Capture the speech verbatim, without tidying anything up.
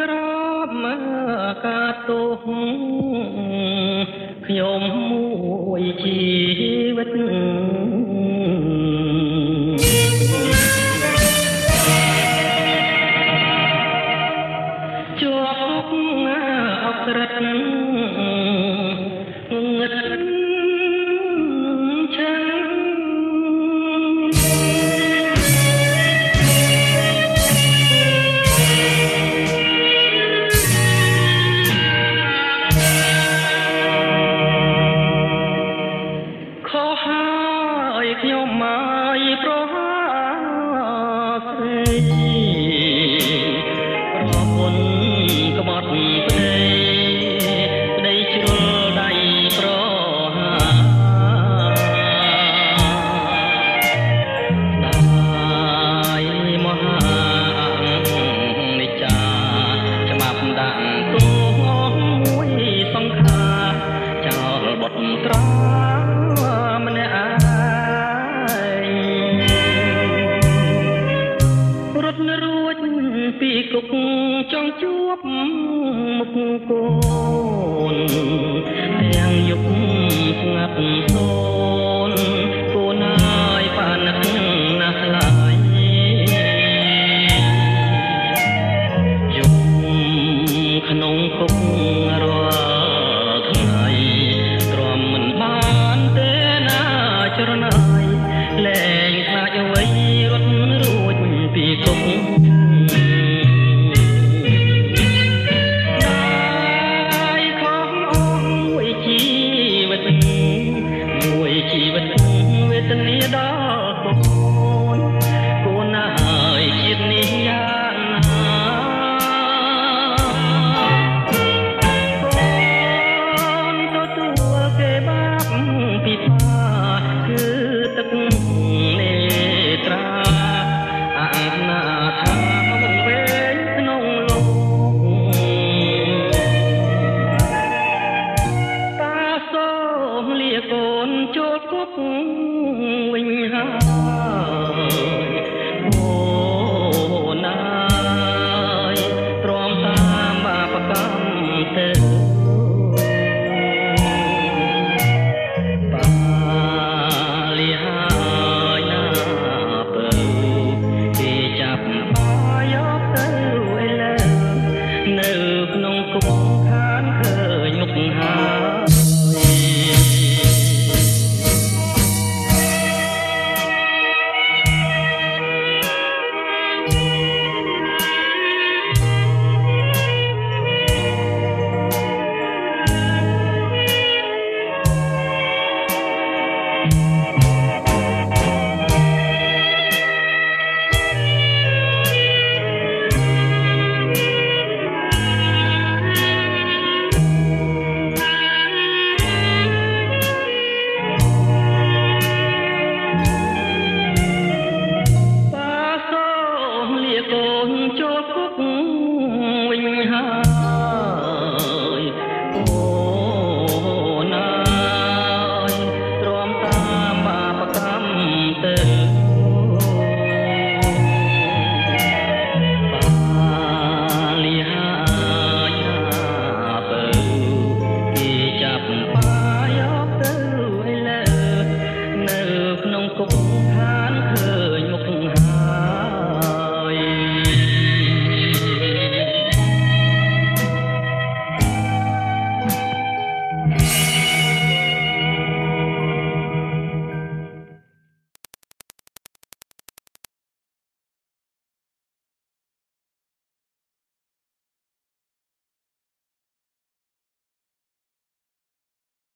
กรอบมากาตุกขยมมวยชีวิตจวบอักรัตน์เงินโกนแทงยุบงับโต